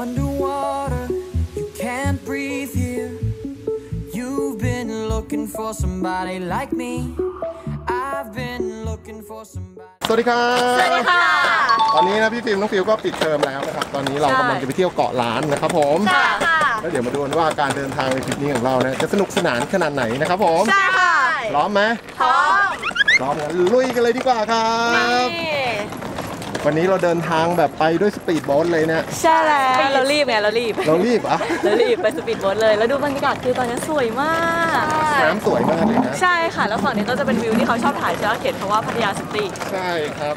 Underwater, you can't breathe here. You've been looking for somebody like me. I've been looking for somebody. สวัสดีครับสวัสดีค่ะตอนนี้นะพี่ฟิล์มน้องฟิลก็ปิดเทอมแล้วนะครับตอนนี้เรากำลังจะไปเที่ยวเกาะล้านนะครับผมใช่ค่ะแล้วเดี๋ยวมาดูกันว่าการเดินทางในทริปนี้ของเราเนี่ยจะสนุกสนานขนาดไหนนะครับผมใช่ค่ะพร้อมไหมพร้อมพร้อมงั้นลุยกันเลยดีกว่าครับวันนี้เราเดินทางแบบไปด้วยสปีดโบ๊ทเลยเนี่ยใช่แล้วเรารีบไงเรารีบอะเรารีบไปสปีดโบ๊ทเลยแล้วดูบรรยากาศคือตอนนี้สวยมากน้ำสวยมากเลยนะใช่ค่ะแล้วฝั่งนี้ก็จะเป็นวิวที่เขาชอบถ่ายเขียนคำว่าพัทยาซิตี้ใช่ครับ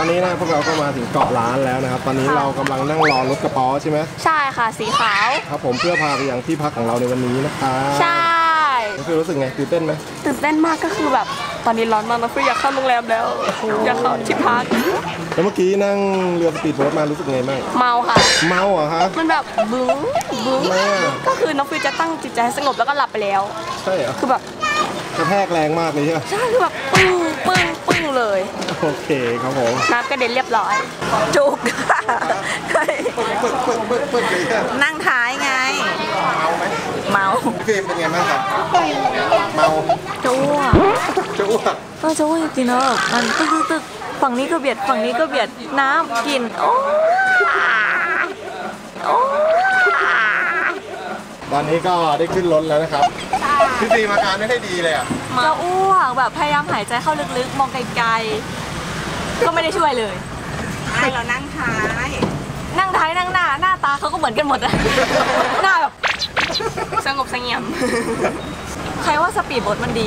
ตอนนี้นะพวกเราก็มาถึงเกาะล้านแล้วนะครับตอนนี้เรากำลังนั่งรอรถกระป๋อใช่ไหมใช่ค่ะสีขาวครับผมเพื่อพาไปยังที่พักของเราในวันนี้นะคะใช่น้องฟิวรู้สึกไงตื่นเต้นไหมตื่นเต้นมากก็คือแบบตอนนี้ร้อนมากน้องฟิวอยากเข้าโรงแรมแล้วอยากเข้าที่พักแล้วเมื่อกี้นั่งเรือสปีดโบ๊ทมารู้สึกไงบ้างเมาค่ะเมาเหรอคะมันแบบบึ้งบึ้งก็คือน้องฟิวจะตั้งจิตใจให้สงบแล้วก็หลับไปแล้วใช่เหรอคือแบบกระแทกแรงมากเลยใช่ไหมใช่คือแบบปึ้งปึ้งปึ้งเลยโอเคครับผมน้ำกระเด็นเรียบร้อยจุกนั่งท้ายไงเมาไหมเมาฟิล์มเป็นไงบ้างครับเมาจ้วจริงเนอะมันตึกฝั่งนี้ก็เบียดฝั่งนี้ก็เบียดน้ำกินตอนนี้ก็ได้ขึ้นรถแล้วนะครับพี่ฟิล์มอาการไม่ได้ดีเลยอ่ะจะอ้วกแบบพยายามหายใจเข้าลึกๆมองไกลๆก็ไม่ได้ช่วยเลยเรานั่งท้ายนั่งหน้าตาเขาก็เหมือนกันหมดนะหน้าแบบสงบเสงี่ยมใครว่าสปีดโบ๊ทมันดี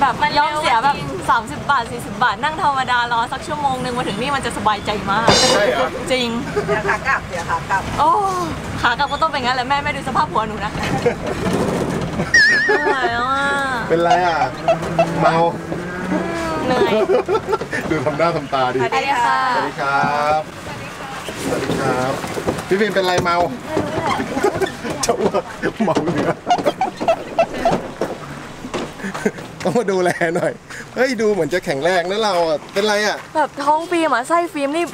แบบมันยอมเสียแบบ30 บาท40 บาทนั่งธรรมดารอสักชั่วโมงนึงมาถึงนี่มันจะสบายใจมากใช่เหรอจริงขากลับเดี๋ยวขากลับโอ้ขากลับก็ต้องเป็นงั้นแหละแม่ดูสภาพหัวหนูนะเป็นไรอ่ะเมาเหนื่อยดูทำหน้าทำตาดิสวัสดีครับพี่ฟิล์มเป็นไรเมาเจ้าเมาเหนือต้องมาดูแลหน่อยเฮ้ยดูเหมือนจะแข็งแรงนะเราอ่ะเป็นไรอ่ะแบบท้องฟิล์มอ่ะไส้ฟิล์มนี่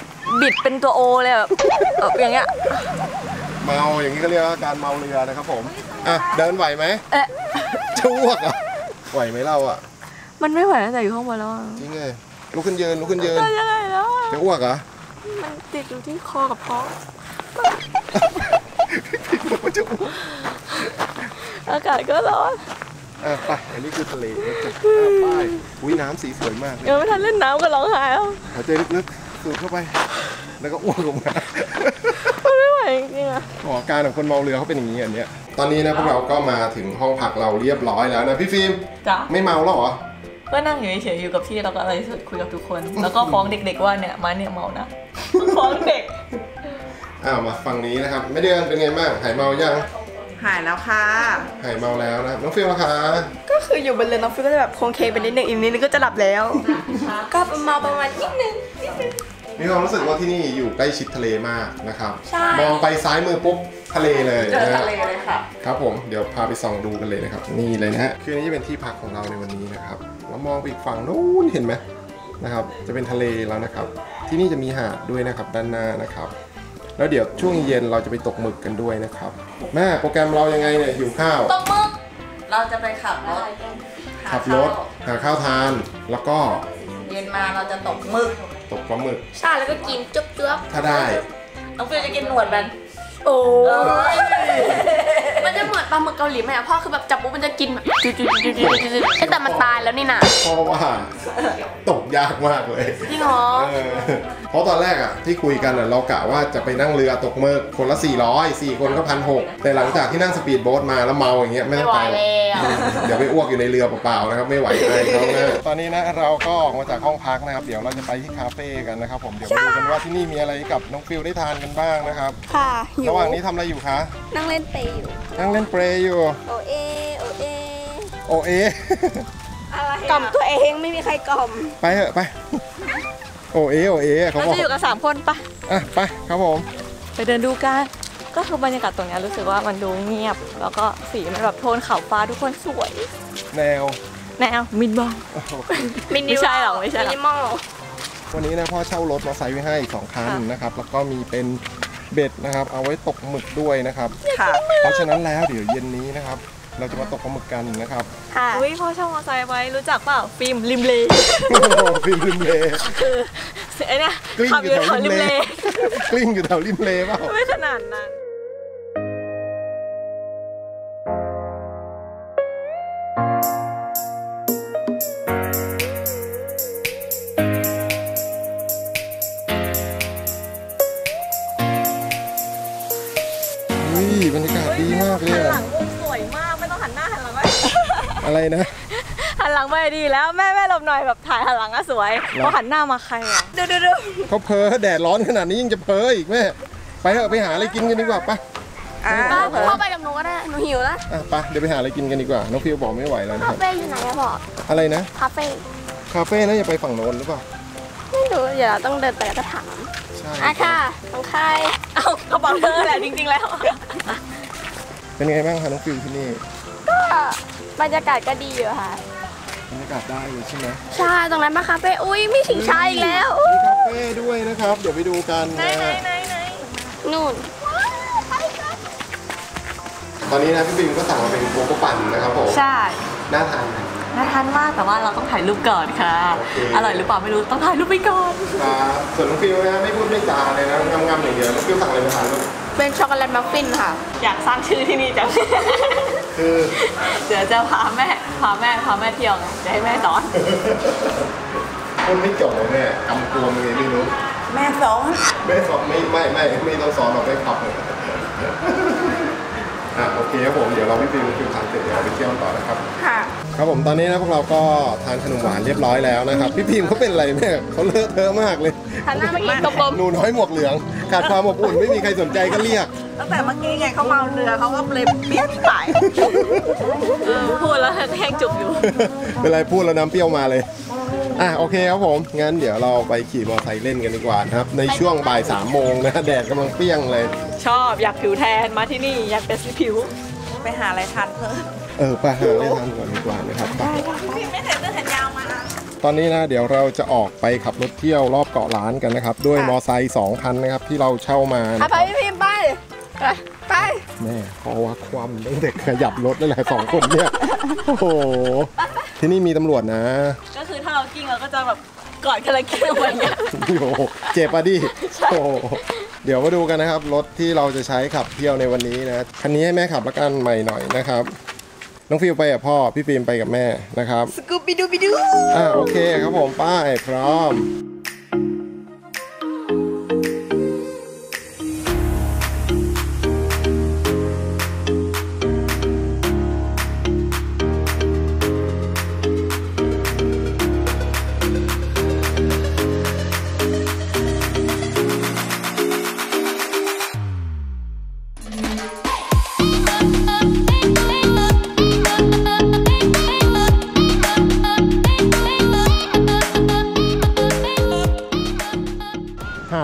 บิดเป็นตัวโอเลยแบบอย่างเงี้ยเมาอย่างนี้ก็เรียกว่าการเมาเรือนะครับผมอ่ะเดินไหวไหมชั่วอ่ะไหวไหมเราอ่ะมันไม่ไหวตั้งแต่อยู่ข้างบนแล้วจริงเลยลุกขึ้นยืนจะอ้วกอ่ะมันติดอยู่ที่คอกับท้องอากาศก็ร้อนไปอันนี้คือทะเลป้ายอุ้ยน้ำสีสวยมากเลยไม่ทันเล่นน้ำก็ร้องไห้แล้วหายใจลึกๆสูดเข้าไปแล้วก็อ้วกลงมาอ๋อการของคนเมาเรือเขาเป็นอย่างนี้อันเนี้ยตอนนี้นะพวกเราก็มาถึงห้องพักเราเรียบร้อยแล้วนะพี่ฟิล์มไม่เมาแล้วเหรอก็นั่งอยู่เฉยๆอยู่กับที่เราก็อะไรคุยกับทุกคนแล้วก็ฟ้องเด็กๆว่าเนี่ยมาเนี่ยเมานะฟ้องเด็กมาฝั่งนี้นะครับไม่เดือนเป็นไงบ้างหายเมายังหายแล้วค่ะหายเมาแล้วนะน้องฟิล์มล่ะคะก็คืออยู่บนเรือน้องฟิล์มก็จะแบบโครงเคไปนิดนึงอีกนิดนึงก็จะหลับแล้วก็เมาประมาณนิดนึงมีความรู้สึกว่าที่นี่อยู่ใกล้ชิดทะเลมากนะครับมองไปซ้ายมือปุ๊บทะเลเลยเจอทะเลเลยค่ะครับผมเดี๋ยวพาไปส่องดูกันเลยนะครับนี่เลยนะฮะคือนี่จะเป็นที่พักของเราในวันนี้นะครับแล้วมองไปอีกฝั่งนู้นเห็นไหมนะครับจะเป็นทะเลแล้วนะครับที่นี่จะมีหาดด้วยนะครับด้านหน้านะครับแล้วเดี๋ยวช่วงเย็นเราจะไปตกหมึกกันด้วยนะครับแม่โปรแกรมเรายังไงเนี่ยหิวข้าวตกหมึกเราจะไปขับรถหาข้าวทานแล้วก็เย็นมาเราจะตกหมึกใช่แล้วก็กินจุ๊บถ้าได้น้องฟิวจะกินหนวดมันโอ้ยมันจะเหมือนปลาหมึกเกาหลีไหมอ่ะพ่อคือแบบจับปุ๊บมันจะกินแบบจุ๊แต่มันตายแล้วนี่นะพ่อว่าตกยากมากเลยจริงเหรอเพราะตอนแรกอ่ะที่คุยกันเรากะว่าจะไปนั่งเรือตกหมึกคนละ400 4 คนก็1,600แต่หลังจากที่นั่งสปีดโบ๊ทมาแล้วเมาอย่างเงี้ยไม่ต้องไปเดี๋ยวไปอ้วกอยู่ในเรือเปล่าๆนะครับไม่ไหวเลยตอนนี้นะเราก็ออกมาจากห้องพักนะครับเดี๋ยวเราจะไปที่คาเฟ่กันนะครับผมเดี๋ยวดูกันว่าที่นี่มีอะไรกับน้องฟิวได้ทานกันบ้างนะครับค่ะระหว่างนี้ทำอะไรอยู่คะนั่งเล่นเปรย์อยู่โอเออะไรกล่อมตัวเองไม่มีใครกล่อมไปเถอะไปโอ เอโอเอเขาจะอยู่กัน3คนปะอ่ะไปครับผมไปเดินดูกันก็คือบรรยากาศตรงนี้รู้สึกว่ามันดูเงียบแล้วก็สีมันแบบโทนขาวฟ้าทุกคนสวยแนวมินิมอลไม่ใช่หรอกไม่ใช่มินิมอลวันนี้นะพ่อเช่ารถมาใส่ไว้ให้2 คันนะครับแล้วก็มีเป็นเบ็ดนะครับเอาไว้ตกหมึกด้วยนะครับเพราะฉะนั้นแล้วเดี๋ยวเย็นนี้นะครับเราจะมาตกปลาหมึกกันนะครับอุ้ยพ่อเช่ามอเตอร์ไซค์ไว้รู้จักเปล่าฟิล์มริมเลฟิล์มริมเลคือไอ้เนี่ยขับอยู่แถวริมเลกลิ้งอยู่แถวริมเลเปล่าไม่ขนาดนั้นบรรยากาศดีมากเลยหันหลังมุมสวยมากไม่ต้องหันหน้าหันหลังไปอะไรนะหันหลังไปดีแล้วแม่หลบหน่อยแบบถ่ายหันหลังก็สวยพอหันหน้ามาใครอ่ะดูเขาเพ้อแดดร้อนขนาดนี้ยังจะเพ้ออีกแม่ไปเถอะไปหาอะไรกินกันดีกว่าปะเข้าไปกับหนูก็ได้หนูหิวแล้วไปเดี๋ยวไปหาอะไรกินกันดีกว่าน้องฟิวบอกไม่ไหวแล้วนะครับคาเฟ่อยู่ไหนอะพ่ออะไรนะคาเฟ่นะอย่าไปฝั่งโน้นหรือเปล่าไม่รู้เดี๋ยวต้องเดินไปแล้วก็ถามอ่ะค่ะของใครเอากระเป๋าเธอแหละจริงๆแล้วเป็นไงบ้างคะน้องฟิวที่นี่ก็บรรยากาศก็ดีอยู่ค่ะบรรยากาศได้เลยใช่ไหมใช่ตรงนั้นมาคาเฟ่อุ้ยมีชิงช้าอีกแล้วมีคาเฟ่ด้วยนะครับเดี๋ยวไปดูกันไหนนู่นตอนนี้นะพี่ฟิวก็สั่งมาเป็นโกโก้ปั่นนะครับผมใช่น่าทานมากแต่ว่าเราต้องถ่ายรูปก่อนค่ะอร่อยหรือเปล่าไม่รู้ต้องถ่ายรูปไปก่อนส่วนน้องฟิวนะไม่พูดไม่จาเลยนะงามๆอย่างเดียวน้องฟิวสั่งอะไรมาทานลูกเป็นช็อกโกแลตมัฟฟินค่ะอยากสร้างชื่อที่นี่จังคือเดี๋ยวจะพาแม่เที่ยวนะจะให้แม่สอนคนไม่จบเลยแม่กำกวมเลยไม่รู้แม่สอนไม่ต้องสอนหรอกไม่ขับเลยโอเคครับผมเดี๋ยวเราพี่ฟิวทานเสร็จเดี๋ยวเราไปเที่ยวต่อนะครับครับผมตอนนี้นะพวกเราก็ทานขนมหวานเรียบร้อยแล้วนะครับพี่พิมเขาเป็นอะไรแม่เขาเลอะเทอะมากเลยทานหน้าไม่กินกลมๆหนูน้อยหมวกเหลืองขาดความอบอุ่นไม่มีใครสนใจก็เรียกตั้งแต่เมื่อกี้ไงเขาเมาเรือเขาก็เลยเปรี้ยวสายพูดแล้วแห้งจุกอยู่เป็นไรพูดแล้วน้ำเปรี้ยวมาเลยโอเคครับผมงั้นเดี๋ยวเราไปขี่มอเตอร์ไซค์เล่นกันดีกว่านะครับในช่วงบ่าย3 โมงนะแดดกำลังเปรี้ยงเลยชอบอยากผิวแทนมาที่นี่อยากเป็นสีผิวไปหาอะไรทานเพิ่มไปหาอะไรทานก่อนดีกว่านะครับพี่ไม่ใส่เสื้อแขนยาวมาตอนนี้นะเดี๋ยวเราจะออกไปขับรถเที่ยวรอบเกาะล้านกันนะครับด้วยมอเตอร์ไซค์2 คันนะครับที่เราเช่ามาไปพี่พิมพ์ไปแม่เขาว่าความเด็กขยับรถนั่นแหละ2 คนเนี่ยโอ้โหที่นี่มีตำรวจนะก็คือถ้าเรากิ้งเราก็จะแบบกอดกันเลยกิ้งอะไรเงี้ยโอ้โหเจ็บอะดิโอ้เดี๋ยวมาดูกันนะครับรถที่เราจะใช้ขับเที่ยวในวันนี้นะคันนี้ให้แม่ขับละกันใหม่หน่อยนะครับน้องฟิวไปกับพ่อพี่ฟิล์มไปกับแม่นะครับสกูบิดูบิดูโอเคครับผมป้ายพร้อม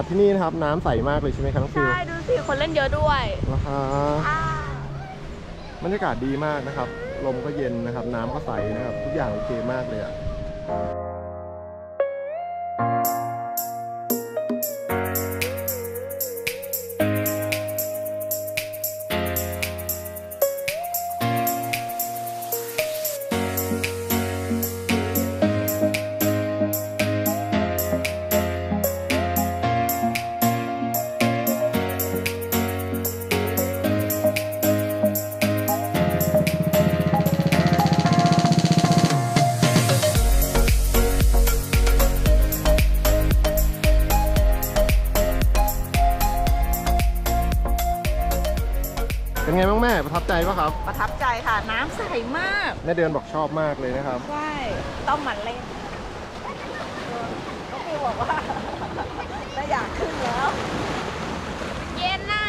ที่นี่นะครับน้ำใสมากเลยใช่ไหมครับน้องฟิวใช่ดูสิคนเล่นเยอะด้วยนะครับบรรยากาศดีมากนะครับลมก็เย็นนะครับน้ำก็ใสนะครับทุกอย่างโอเคมากเลยอ่ะเป็นไงบ้างแม่ประทับใจป่ะครับประทับใจค่ะน้ำใสมากแม่เดือนบอกชอบมากเลยนะครับใช่ต้องหมั่นเล่นก็คือบอกว่าจะอยากขึ้นแล้วเย็นน่ะ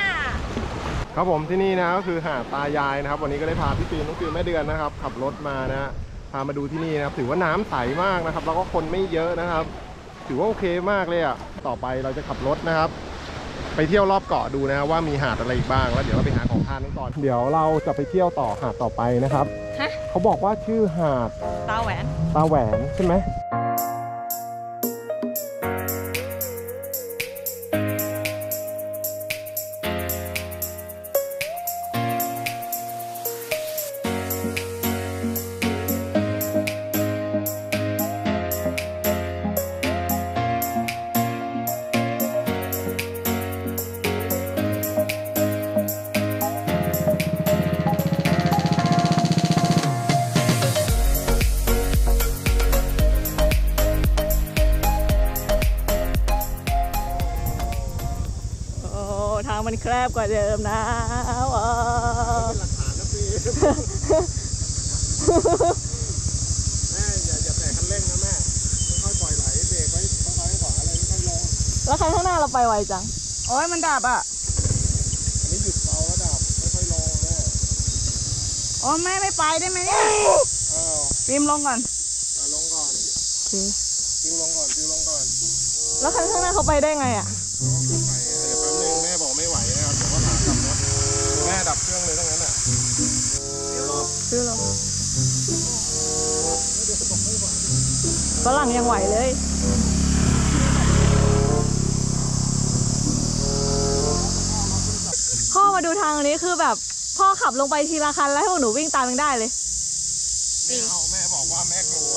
ครับผมที่นี่นะก็คือหาดตายายนะครับวันนี้ก็ได้พาพี่ฟิวน้องฟิวแม่เดือนนะครับขับรถมานะพามาดูที่นี่นะครับถือว่าน้ำใสมากนะครับแล้วก็คนไม่เยอะนะครับ ถือว่าโอเคมากเลยอ่ะต่อไปเราจะขับรถนะครับไปเที่ยวรอบเกาะดูนะว่ามีหาดอะไรอีกบ้างแล้วเดี๋ยวเราไปหาของทานกันก่อนเดี๋ยวเราจะไปเที่ยวต่อหาดต่อไปนะครับเขาบอกว่าชื่อหาดตาแหวนใช่ไหมมันแคบกว่าเดิมนะเป็นหลักฐานนะพี่แม่อย่าแตะคันเร่งนะแม่ค่อยปล่อยไหลเบรกไว้ค่อยๆขวาอะไรค่อยลงแล้วคันข้างหน้าเราไปไวจังโอ้ยมันดับอ่ะอันนี้หยุดเบาแล้วดับค่อยๆลงแม่โอ้แม่ไม่ไปได้ไหมเนี่ยพิมลงก่อนพิมลงก่อนแล้วคันข้างหน้าเขาไปได้ไงอ่ะดับเครื่องเลยทั้งนั้นอ่ะซื้อลบฝรั่งยังไหวเลยพ่อมาดูทางนี้คือแบบพ่อขับลงไปทีละคันแล้วให้หนูวิ่งตามยังได้เลยจริงแม่บอกว่าแม่กลัว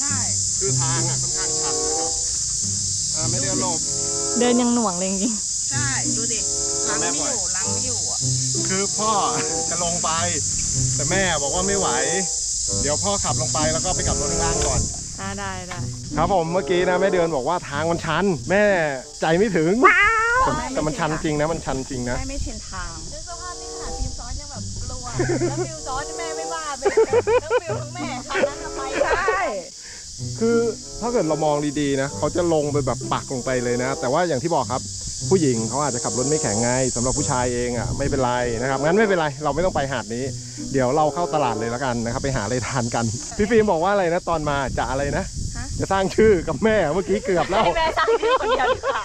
ใช่คือทางอ่ะค่อนข้างชันนะครับไม่ได้หลบเดินยังหน่วงเลยจริงใช่ดูดิล้างไม่อยู่อ่ะคือพ่อจะลงไปแต่แม่บอกว่าไม่ไหวเดี๋ยวพ่อขับลงไปแล้วก็ไปกลับรถข้างล่างก่อนได้ครับผมเมื่อกี้นะแม่เดือนบอกว่าทางมันชันแม่ใจไม่ถึงแต่มันชันจริงนะแม่ไม่ชินทางด้วยสภาพที่ขนาดฟิวจอร์จยังแบบกลัวแล้วฟิวจอร์จแม่ไม่ว่าเลยแล้วฟิวทั้งแม่คันนั้นจะไปได้คือถ้าเกิดเรามองดีๆนะเขาจะลงไปแบบปักลงไปเลยนะแต่ว่าอย่างที่บอกครับผู้หญิงเขาอาจจะขับรถไม่แข็งไงสำหรับผู้ชายเองอ่ะไม่เป็นไรนะครับงั้นไม่เป็นไรเราไม่ต้องไปหาดนี้เดี๋ยวเราเข้าตลาดเลยแล้วกันนะครับไปหาอะไรทานกันพี่ฟิล์มบอกว่าอะไรนะตอนมาจะอะไรนะจะสร้างชื่อกับแม่เมื่อกี้เกือบแล้วแม่สร้างชื่อคนเดียวค่ะ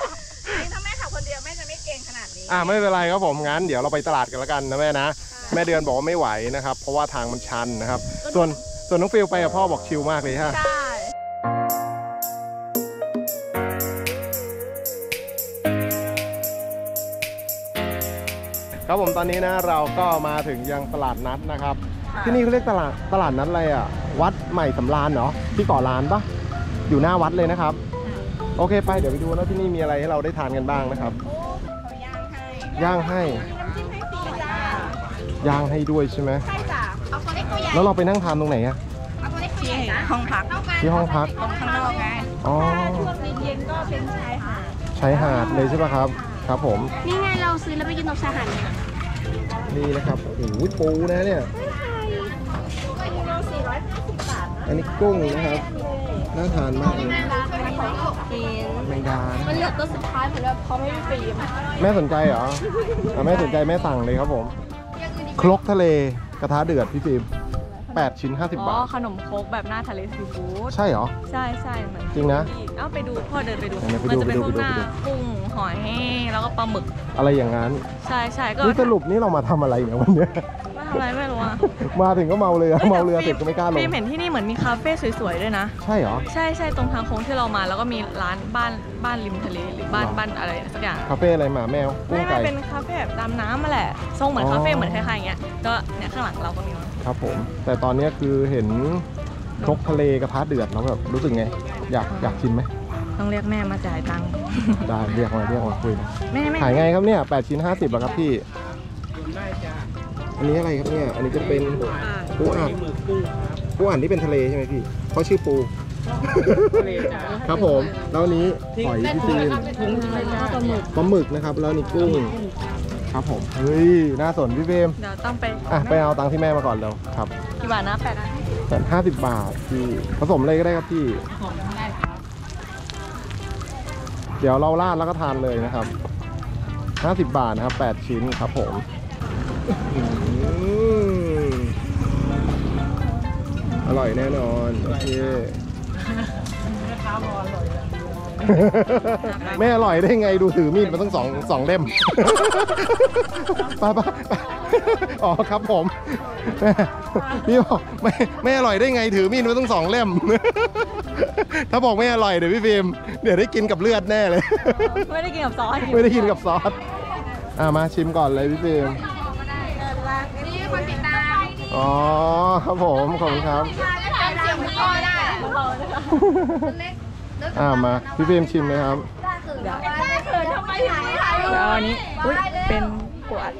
ถ้าแม่ขับคนเดียวแม่จะไม่เก่งขนาดนี้ไม่เป็นไรครับผมงั้นเดี๋ยวเราไปตลาดกันแล้วกันนะแม่นะแม่เดือนบอกว่าไม่ไหวนะครับเพราะว่าทางมันชันนะครับส่วนน้องฟิล์มไปกับพ่อบอกชิลมากเลยฮะครับผมตอนนี้นะเราก็มาถึงยังตลาดนัดนะครับที่นี่เขาเรียกตลาดนัดอะไรอ่ะวัดใหม่สำราญเนาะที่เกาะล้านปะอยู่หน้าวัดเลยนะครับโอเคไปเดี๋ยวไปดูนะที่นี่มีอะไรให้เราได้ทานกันบ้างนะครับย่างให้ด้วยใช่ไหมใช่จ้ะเอาตัวเล็กตัวใหญ่แล้วเราไปนั่งทานตรงไหนอ่ะเอาตัวเล็กตัวใหญ่นะห้องพักตรงข้างนอกไงอ๋อช่วงเย็นก็เป็นชายหาดเลยใช่ปะครับครับผมนี่ไงเราซื้อแล้วไปกินตบชายหาดนี่นะครับโอ้ยปูนะเนี่ย450 บาทอันนี้กุ้งนะครับน่าทานมากเลยแมงดามันเหลือตัวสุดท้ายผมแล้วเขาไม่ฟรีแม่สนใจเหรอแม่สนใจแม่สั่งเลยครับผมครกทะเลกระทะเดือดพี่ฟิล์ม8 ชิ้น 50 บาทอ๋อขนมครกแบบหน้าทะเลซีฟู้ดใช่เหรอใช่เหมือนจริงนะเอาไปดูพ่อเดินไปดูมันจะเป็นพวกหน้ากุ้งหอยแห้งแล้วก็ปลาหมึกอะไรอย่างนั้นใช่ก็สรุปนี่เรามาทำอะไรเนี่ยวันนี้มาทำอะไรไม่รู้อะมาถึงก็เมาเรือเสร็จก็ไม่กล้าลงพี่เห็นที่นี่เหมือนมีคาเฟ่สวยๆด้วยนะใช่เหรอใช่ตรงทางโค้งที่เรามาแล้วก็มีร้านบ้านริมทะเลหรือบ้านอะไรสักอย่างคาเฟ่อะไรหมาแมวกุ้งไก่เป็นคาเฟ่แบบตามน้ำมาแหละทรงเหมือนคาเฟ่เหมือนคล้ายๆอย่างเงี้ยก็เนี่ยข้างหลังเราก็มีครับผมแต่ตอนนี้คือเห็นครกทะเลกระทะเดือดแล้วแบบรู้สึกไงอยากชิมไหมต้องเรียกแม่มาจ่ายตังค์ได้เรียกมาคุยขายไงครับเนี่ย8 ชิ้น 50ครับพี่อันนี้อะไรครับเนี่ยอันนี้จะเป็นปูอัดนี่เป็นทะเลใช่ไหมพี่เพราะชื่อปูครับผมแล้วนี้หอยพี่ตีนปลาหมึกนะครับแล้วนี่กุ้งครับผมเฮ้ยน่าสนพี่เบมเดี๋ยวต้องไปเอาตังค์ที่แม่มาก่อนแล้วครับกี่บาทนะ850 บาทพี่ผสมอะไรก็ได้ครับพี่เดี๋ยวเราราดแล้วก็ทานเลยนะครับ50 บาทนะครับ8 ชิ้นครับผมอร่อยแน่นอนโอเค ไม่อร่อยได้ไงดูถือมีดมาตั้งสองเล่มป้าอ๋อครับผมพี่บอกไม่อร่อยได้ไงถือมีดมาตั้งสองเล่มถ้าบอกไม่อร่อยเดี๋ยวพี่ฟิล์มเดี๋ยวได้กินกับเลือดแน่เลยไม่ได้กินกับซอสไม่ได้กินกับซอสมาชิมก่อนเลยพี่ฟิล์มนี่คนติดตามอ๋อครับผมขอบคุณครับมาพี่ฟิล์มชิมเลยครับทำไมถึงไม่ถ่ายรูปอันนี้เป็นกวด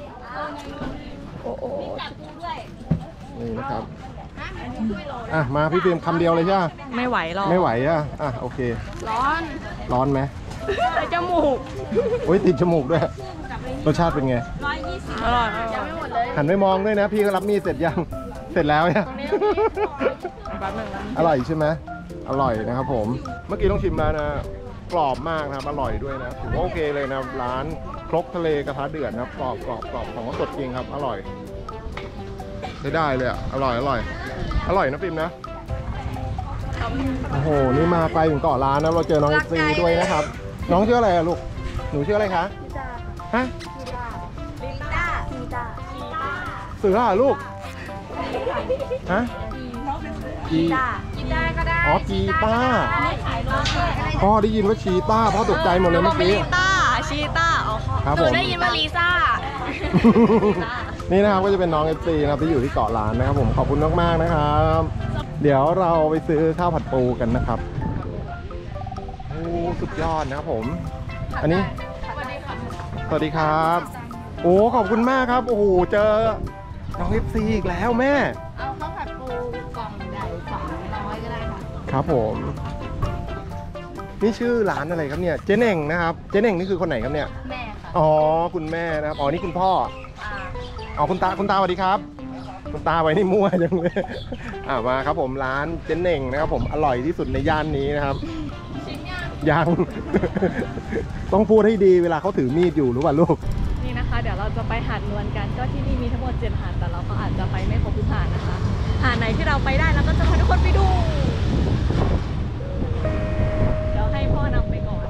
โอ้โหนี่นะครับมาพี่ฟิล์มคำเดียวเลยใช่ไหมไม่ไหวหรอกไม่ไหวอ่ะโอเคร้อนร้อนไหมติดจมูกโอ้ยติดจมูกด้วยรสชาติเป็นไง120อร่อยยังไม่หมดเลยหันไม่มองด้วยนะพี่ก็รับมีดเสร็จยังเสร็จแล้วเนี่ยอร่อยใช่ไหมอร่อยนะครับผมเมื่อกี้ต้องชิมแล้วนะกรอบมากนะครับอร่อยด้วยนะถือว่าโอเคเลยนะร้านครกทะเลกระทะเดือดนะครับกรอบของสดจริงครับอร่อยใช้ได้เลยอ่ะอร่อยนะฟิล์มนะโอ้โหนี่มาไกลถึงเกาะล้านนะเราเจอน้องเอฟซีด้วยนะครับน้องชื่ออะไรลูกหนูชื่ออะไรคะฮะเสือลูกฮะกีต้าก็ได้อ๋อกีต้าพ่อได้ยินว่าชีต้าพ่อตกใจหมดเลยเมื่อกี้ชีต้าอ๋อครับผมได้ยินว่าลิซ่านี่นะครับก็จะเป็นน้อง FC นะครับที่อยู่ที่เกาะล้านนะครับผมขอบคุณมากๆนะครับเดี๋ยวเราไปซื้อข้าวผัดปูกันนะครับโอ้สุดยอดนะครับผมอันนี้สวัสดีครับโอ้ขอบคุณมากครับโอ้โหเจอน้อง FC อีกแล้วแม่เอาข้าวผัดปูกล่องใหญ่200ก็ได้ค่ะครับผมนี่ชื่อร้านอะไรครับเนี่ยเจ๊เน่งนะครับเจ๊เน่งนี่คือคนไหนครับเนี่ยแม่ค่ะอ๋อคุณแม่นะครับอ๋อนี่คุณพ่ออ๋อคุณตาสวัสดีครับคุณตาไว้นี่มั่วจังเลยมาครับผมร้านเจ๊เน่งนะครับผมอร่อยที่สุดในย่านนี้นะครับยังต้องพูดให้ดีเวลาเขาถือมีดอยู่หรือเปล่าลูกนี่นะคะเดี๋ยวเราจะไปหาดนวลกันก็ที่นี่มีทั้งหมด7หาดแต่เราก็อาจจะไปไม่ครบทุกหาดนะคะหาดไหนที่เราไปได้แล้วก็จะพาทุกคนไปดูเดี๋ยวให้พ่อนำไปก่อน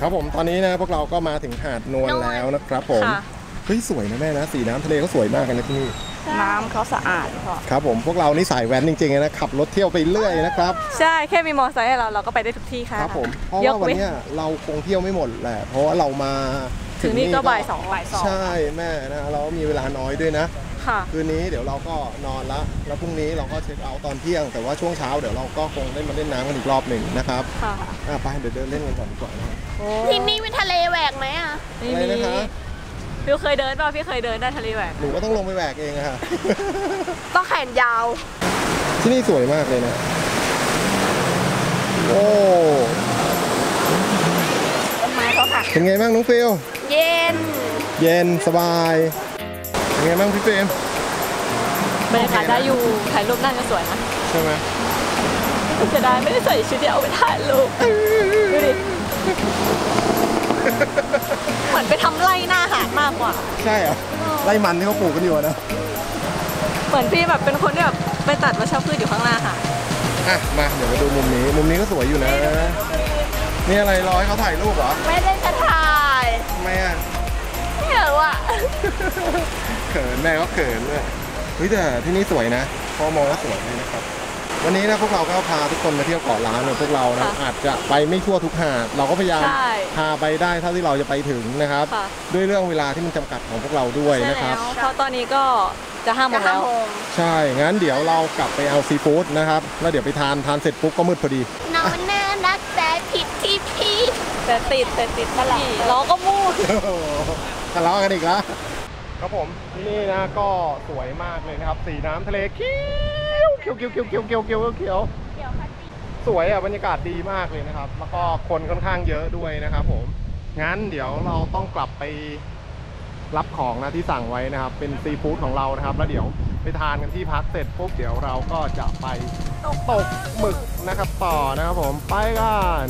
ครับผมตอนนี้นะพวกเราก็มาถึงหาดนวลแล้วนะครับผมเฮ้ยสวยนะแม่นะสีน้ำทะเลก็สวยมากกันนะที่นี่น้ำเขาสะอาดครับผมพวกเรานี่สายแว้นจริงๆนะขับรถเที่ยวไปเรื่อยนะครับใช่แค่มีมอเตอร์ไซค์เราก็ไปได้ทุกที่ค่ะครับผมเพราะว่าวันนี้เราคงเที่ยวไม่หมดแหละเพราะว่าเรามาถึงนี่ก็บ่าย 2ใช่แม่นะเรามีเวลาน้อยด้วยนะคืนนี้เดี๋ยวเราก็นอนละแล้วพรุ่งนี้เราก็เช็คเอาท์ตอนเที่ยงแต่ว่าช่วงเช้าเดี๋ยวเราก็คงได้มาเล่นน้ำกันอีกรอบหนึ่งนะครับไปเดี๋ยวเดินเล่นกันก่อนดีกว่าที่นี่เป็นทะเลแหวกไหมอ่ะอะไรนะคะพี่เคยเดินป่ะพี่เคยเดินได้ทะเลแหวกหนูก็ต้องลงไปแหวกเองค่ะต้องแขนยาวที่นี่สวยมากเลยนะโอ้ต้นไม้เขาค่ะเป็นไงบ้างน้องฟิลเย็นสบายเป็นไงบ้างพี่เฟรมบรรยากาศได้อยู่ถ่ายรูปนั่นก็สวยนะใช่ไหมจะได้ไม่ได้ใส่ชุดเดียวไปถ่ายรูปดูดิเหมือนไปทำไร่หน้าหาดมากกว่าใช่เหรอไร่มันที่เขาปลูกกันอยู่นะเหมือนพี่แบบเป็นคนที่แบบไปตัดวัชพืชอยู่ข้างหน้าค่ะมาเดี๋ยวมาดูมุมนี้ก็สวยอยู่นะนี่อะไรรอให้เขาถ่ายรูปเหรอไม่ได้จะถ่ายทำไมอ่ะไม่เหรอวะเขินแม่ก็เขินเลยเฮ้ยแต่ที่นี่สวยนะพอมองแล้วสวยเลยนะครับวันนี้นะพวกเราก็พาทุกคนมาเที่ยวเกาะล้านนะพวกเรานะอาจจะไปไม่ทั่วทุกหาดเราก็พยายามพาไปได้เท่าที่เราจะไปถึงนะครับด้วยเรื่องเวลาที่มันจำกัดของพวกเราด้วยนะครับเพราะตอนนี้ก็จะห้าโมงแล้วใช่งั้นเดี๋ยวเรากลับไปเอาซีฟู้ดนะครับแล้วเดี๋ยวไปทานเสร็จปุ๊บก็มืดพอดีน้องน่ารักแต่ผิดที่พี่แต่ติดตลอดเราก็มูดทะเลาะกันอีกแล้ว ครับผมที่นี่นะก็สวยมากเลยนะครับสีน้ำทะเลเขียวเขียวเขียวเขียวเขียวเขียวเขียวเขียวสวยอ่ะบรรยากาศดีมากเลยนะครับแล้วก็คนค่อนข้างเยอะด้วยนะครับผมงั้นเดี๋ยวเราต้องกลับไปรับของนะที่สั่งไว้นะครับเป็นซีฟู้ดของเรานะครับแล้วเดี๋ยวไปทานกันที่พักเสร็จปุ๊บเดี๋ยวเราก็จะไปตกหมึกนะครับต่อนะครับผมไปกัน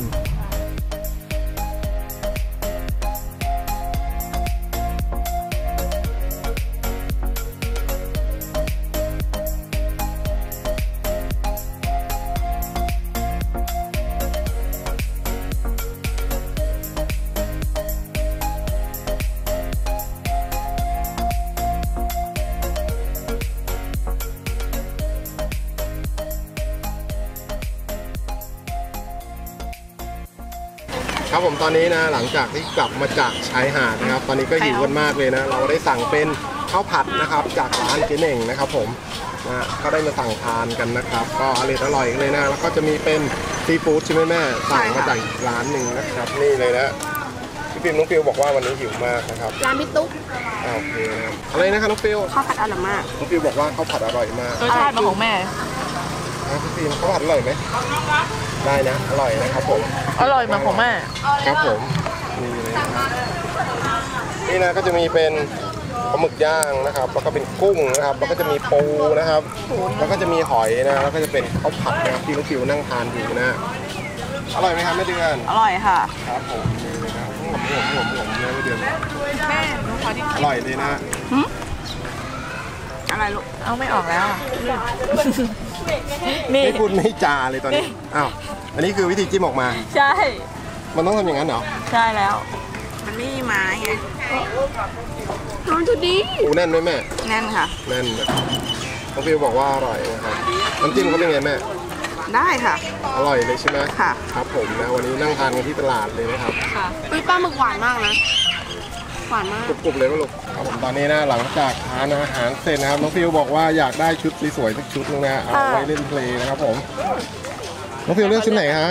ครับผมตอนนี้นะหลังจากที่กลับมาจากชายหาดนะครับตอนนี้ก็หิวกันมากเลยนะเราได้สั่งเป็นข้าวผัดนะครับจากร้านเจ๊เน่งนะครับผมนะก็ได้มาสั่งทานกันนะครับก็อร่อยเลยนะแล้วก็จะมีเป็นซีฟู้ดใช่ไหมแม่สั่งมาจากร้านหนึ่งนะครับนี่เลยนะพี่ปิ๊มน้องฟิวบอกว่าวันนี้หิวมากนะครับร้านพี่ตุ๊กโอเคนะอะไรนะครับน้องฟิวข้าวผัดอร่อยมากน้องฟิวบอกว่าข้าวผัดอร่อยมากรสชาติของแม่พี่ปิ๊มข้าวผัดอร่อยไหมได้นะอร่อยนะครับผมอร่อยมาของแม่ครับผมนี่เลยนี่นะก็จะมีเป็นปลาหมึกย่างนะครับแล้วก็เป็นกุ้งนะครับแล้วก็จะมีปูนะครับแล้วก็จะมีหอยนะแล้วก็จะเป็นข้าวผัดนะครับที่ลูกฟิวนั่งทานอยู่นะอร่อยไหมครับแม่เดือนอร่อยค่ะครับผมนี่เลยนะผมแม่เดือนแม่หนูขอที่อร่อยเลยนะอะไรลูกเอาไม่ออกแล้วไม่พูดไม่จาเลยตอนนี้อ้าวอันนี้คือวิธีจิ้มออกมาใช่มันต้องทำอย่างนั้นเหรอใช่แล้วมันไม่มีไม้ไงทำทุกดีหูแน่นไหมแม่แน่นค่ะแน่นน้องฟิวบอกว่าอร่อยนะครับน้ำจิ้มเขาเป็นไงแม่ได้ค่ะอร่อยเลยใช่ไหมค่ะครับผมนะวันนี้นั่งทานกันที่ตลาดเลยนะครับค่ะปลาหมึกหวานมากนะหวานมากกรุบๆเลยว่าลูกครับผมตอนนี้นะหลังจากทานอาหารเสร็จนะครับน้องฟิวบอกว่าอยากได้ชุดสวยๆสักชุดนึงนะเอาไว้เล่นเพลงนะครับผมน้องฟิวเลือกชิ้นไหนคะ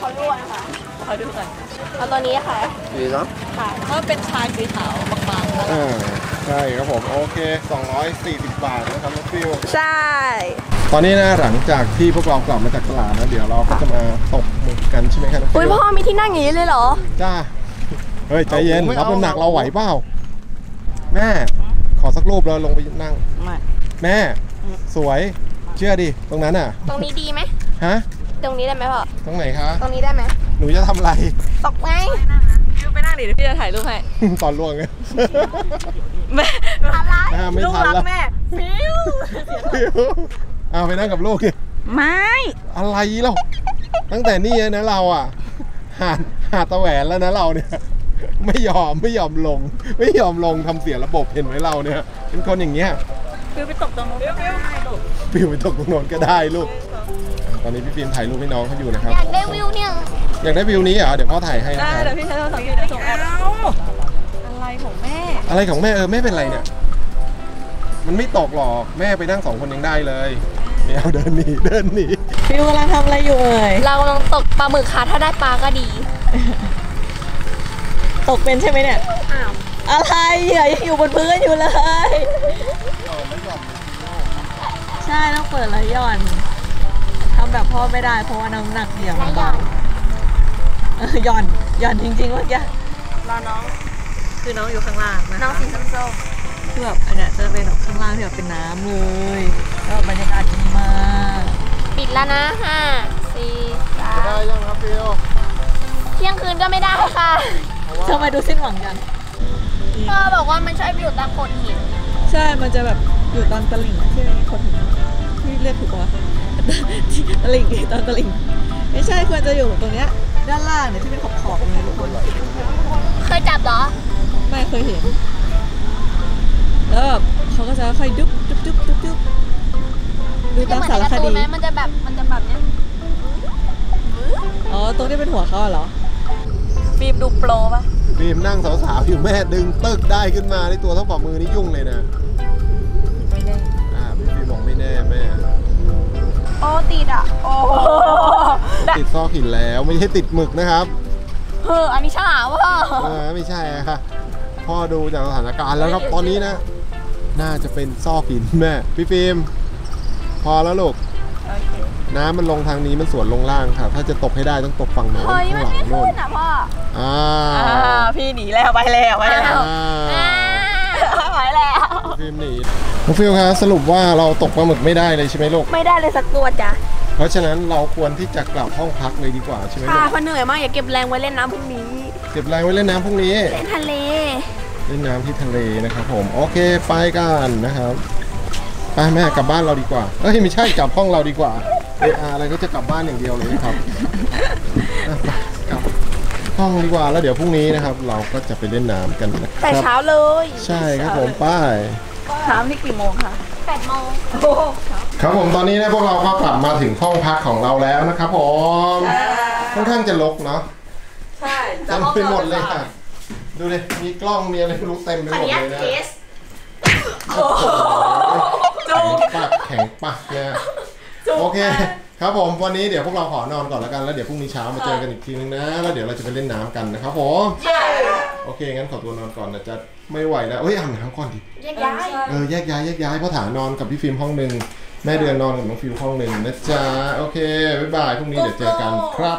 ขอดูนะคะขอดูก่อนเอาตัวนี้ค่ะดีครับค่ะก็เป็นชายสีขาวบางๆใช่ครับผมโอเค240 บาทนะครับน้องฟิวใช่ตอนนี้นะหลังจากที่พวกเรากลับมาจากตลาดนะเดี๋ยวเราก็จะมาตกหมึกกันใช่ไหมครับอุ้ยพ่อมีที่นั่งอย่างนี้เลยเหรอจ้าเฮ้ยใจเย็นรับน้ำหนักเราไหวเปล่าแม่ขอสักรูปเราลงไปนั่งแม่สวยเชื่อดิตรงนั้นอ่ะตรงนี้ดีไหมฮะตรงนี้ได้ไหมพ่อตรงไหนคะตรงนี้ได้ไหมหนูจะทำอะไรตกไงฟิวไปนั่งดิพี่จะถ่ายรูปให้ตอนล่วงไงแม่ลูกรักแม่ฟิวเอาไปนั่งกับลูกดิไม่อะไรเราตั้งแต่นี่นะเราอ่ะหาตะแหวนแล้วนะเราเนี่ยไม่ยอมลงทำเสียระบบเห็นไหมเราเนี่ยเป็นคนอย่างเงี้ยฟิวไปตกตรงโน้นก็ได้ลูกฟิวไปตกตรงโน้นก็ได้ลูกตอนนี้พี่ฟิล์มถ่ายรูปให้น้องเขาอยู่นะครับอยากได้วิวเนี่ยอยากได้วิวนี้เหรอเดี๋ยวพ่อถ่ายให้ได้เดี๋ยวพี่ใช้โทรศัพท์อยู่ในส่งแอปอะไรของแม่แม่เป็นไรเนี่ยมันไม่ตกหรอกแม่ไปนั่งสองคนยังได้เลยเนี่ยเดินหนีฟิวกำลังทำอะไรอยู่เอ่ยเรากำลังตกปลาหมึกค่ะถ้าได้ปลาก็ดีตกเป็นใช่ไหมเนี่ยอะไรอะยังอยู่บนพื้นอยู่เลยใช่ต้องเปิดแล้วย่อนทำแบบพ่อไม่ได้เพราะว่าน้ำหนักเดี่ยวมันเบาย่อนจริงๆว่าแกรอน้องคือน้องอยู่ข้างล่างนะน้องสีส้มๆคือแบบอันเนี้ยจะเป็นข้างล่างที่แบบเป็นน้ำเลยแล้วบรรยากาศดีมากปิดแล้วนะ5 4 3ได้ยังครับฟิวเที่ยงคืนก็ไม่ได้ค่ะเธอมาดูสิ้นหวังกันพ่อบอกว่ามันชอบอยู่ตามโขดหินใช่มันจะแบบอยู่ตามตลิ่งที่โขดหินที่เรียกถูกว่าตลิ่งไม่ใช่ควรจะอยู่ตรงเนี้ยด้านล่างเนี่ยที่เป็นขอบๆเลยทุกคนเคยจับเหรอไม่เคยเห็นแล้วเขาก็จะค่อยดุ๊บดูตามสารคดีมันจะแบบเนี้ยอ๋อตรงนี้เป็นหัวเขาเหรอบีมดูโปรป่ะบีมนั่งสาวๆอยู่แม่ดึงตึกได้ขึ้นมาในตัวเท่าฝ่ามือนี่ยุ่งเลยนะไม่แน่บีมบอกไม่แน่แม่โอ้ติดอ่ะโอ้ติดซอกหินแล้วไม่ใช่ติดหมึกนะครับอันนี้ฉลาดว่ะไม่ใช่ค่ะ พ่อดูจากสถานการณ์แล้วครับตอนนี้นะน่าจะเป็นซอกหินแม่พี่ฟิล์มพอแล้วลูกน้ำมันลงทางนี้มันสวนลงล่างค่ะถ้าจะตกให้ได้ต้องตกฝั่งไหนข้างหลังโน่นนะพ่อพี่หนีแล้วไปแล้วไปแล้วไปแล้วฟิล์มหนีน้องฟิลคะสรุปว่าเราตกปลาหมึกไม่ได้เลยใช่ไหมลูกไม่ได้เลยสักตัวจ้ะเพราะฉะนั้นเราควรที่จะกลับห้องพักเลยดีกว่าใช่ไหมค่ะเพราะเหนื่อยมากอย่าเก็บแรงไว้เล่นน้ำพรุ่งนี้เก็บแรงไว้เล่นน้ำพรุ่งนี้เล่นทะเลเล่นน้ำที่ทะเลนะครับผมโอเคไปกันนะครับไปแม่กลับบ้านเราดีกว่าเอ้ยไม่ใช่กลับห้องเราดีกว่าอะไรก็จะกลับบ้านอย่างเดียวเลยนะครับกลับห้องดีกว่าแล้วเดี๋ยวพรุ่งนี้นะครับเราก็จะไปเล่นน้ำกันนะครับแต่เช้าเลยใช่ครับผมไปน้ำนี่กี่โมงคะ8 โมงครับผมตอนนี้นะพวกเราก็กลับมาถึงห้องพักของเราแล้วนะครับผมค่อนข้างจะรกเนาะใช่เต็มไปหมดเลยค่ะดูเลยมีกล้องมีอะไรรู้เต็มไปหมดเลยนะแข็งปักเนี่ยโอเคครับผมวันนี้เดี๋ยวพวกเราขอนอนก่อนแล้วกันแล้วเดี๋ยวพรุ่งนี้เช้ามาเจอกันอีกทีนึงนะแล้วเดี๋ยวเราจะไปเล่นน้ำกันนะครับผมโอเคงั้นขอตัวนอนก่อนนะจะไม่ไหวแล้วเอ้ยอาบน้ำก่อนดิแยกย้ายแยกย้ายแยกย้ายพ่อถานอนกับพี่ฟิล์มห้องหนึ่งแม่เดือนนอนกับน้องฟิวห้องหนึ่งนะจ๊ะโอเคบ๊ายบายพรุ่งนี้เดี๋ยวเจอกันครับ